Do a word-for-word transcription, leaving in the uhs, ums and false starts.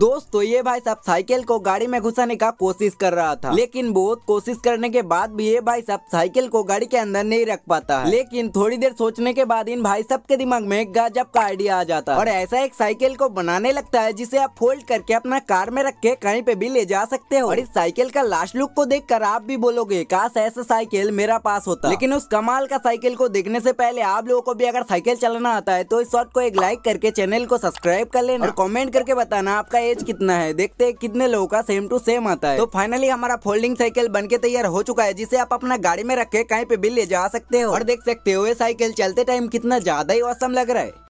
दोस्तों ये भाई साहब साइकिल को गाड़ी में घुसाने का कोशिश कर रहा था, लेकिन बहुत कोशिश करने के बाद भी ये भाई साहब साइकिल को गाड़ी के अंदर नहीं रख पाता है। लेकिन थोड़ी देर सोचने के बाद इन भाई साहब के दिमाग में एक गजब का आइडिया आ जाता है और ऐसा एक साइकिल को बनाने लगता है जिसे आप फोल्ड करके अपना कार में रख के कहीं पे भी ले जा सकते हो। और इस साइकिल का लास्ट लुक को देख कर आप भी बोलोगे काश ऐसा साइकिल मेरा पास होता। लेकिन उस कमाल का साइकिल को देखने से पहले आप लोगों को भी अगर साइकिल चलाना आता है तो इस शॉर्ट को एक लाइक करके चैनल को सब्सक्राइब कर लेना और कॉमेंट करके बताना आपका एज कितना है। देखते हैं कितने लोगों का सेम टू सेम आता है। तो फाइनली हमारा फोल्डिंग साइकिल बनके तैयार हो चुका है जिसे आप अपना गाड़ी में रख के कहीं पे भी ले जा सकते हो और देख सकते हो ये साइकिल चलते टाइम कितना ज्यादा ही औसम लग रहा है।